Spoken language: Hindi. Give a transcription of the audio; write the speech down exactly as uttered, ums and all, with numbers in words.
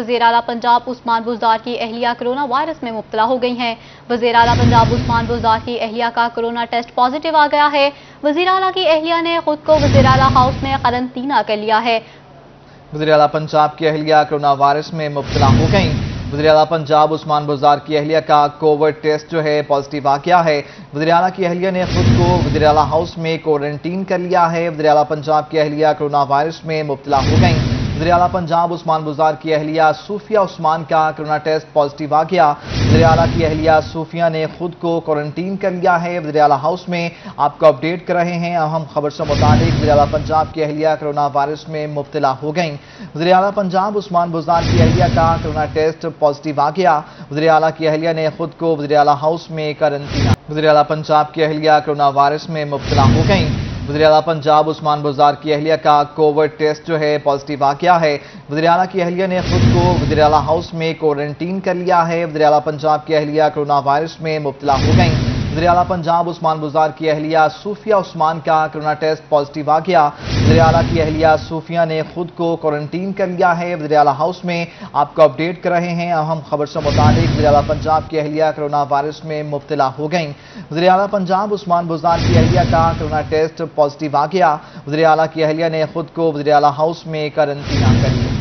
वज़ीर आला पंजाब उस्मान बुज़दार की अहलिया कोरोना वायरस में मुब्तला हो गई हैं। वज़ीर आला पंजाब उस्मान बुज़दार की अहलिया का कोरोना टेस्ट पॉजिटिव आ गया है। वज़ीर आला की अहलिया ने खुद को वज़ीर आला हाउस में करंतीना कर लिया है। वज़ीर आला पंजाब की अहलिया कोरोना वायरस में मुब्तला हो गई। वज़ीर आला पंजाब उस्मान बुज़दार की अहलिया का कोविड टेस्ट जो है पॉजिटिव आ गया है। वज़ीर आला की अहलिया ने खुद को वज़ीर आला हाउस में क्वारंटीन कर लिया है। वज़ीर आला पंजाब की अहलिया कोरोना वायरस में मुब्तला हो गई। वज़ीर आला पंजाब उस्मान बुज़दार की अहलिया सूफिया उस्मान का कोरोना टेस्ट पॉजिटिव आ गया। वज़ीर आला की अहलिया सूफिया ने खुद को क्वारंटीन कर लिया है। वज़ीर आला हाउस में आपको अपडेट कर रहे हैं अहम खबर से मुताबिक। वज़ीर आला पंजाब की अहलिया कोरोना वायरस में मुब्तला हो गई। वज़ीर आला पंजाब उस्मान बुज़दार की अहलिया का कोरोना टेस्ट पॉजिटिव आ गया। वज़ीर आला की अहलिया ने खुद को वज़ीर आला हाउस में क्वारंटीन। वज़ीर आला पंजाब की अहलिया कोरोना वायरस में मुब्तला हो गई। वज़ीर आला पंजाब उस्मान बुज़दार की अहलिया का कोविड टेस्ट जो है पॉजिटिव आ गया है। वज़ीर आला की अहलिया ने खुद को वज़ीर आला हाउस में क्वारंटीन कर लिया है। वज़ीर आला पंजाब की अहलिया कोरोना वायरस में मुब्तला हो गई। वज़ीर आला पंजाब उस्मान बुज़दार की अहलिया सूफिया उस्मान का कोरोना टेस्ट पॉजिटिव आ गया। वज़ीर आला की अहलिया सूफिया ने खुद को क्वारंटीन कर लिया है। वज़ीर आला हाउस में आपको अपडेट कर रहे हैं अहम खबर से मुताबिक। वज़ीर आला पंजाब की अहलिया कोरोना वायरस में मुब्तला हो गई। वज़ीर आला पंजाब उस्मान बुज़दार की अहलिया का कोरोना टेस्ट पॉजिटिव आ गया। वज़ीर आला की अहलिया ने खुद को वज़ीर आला हाउस में करंतना कर लिया।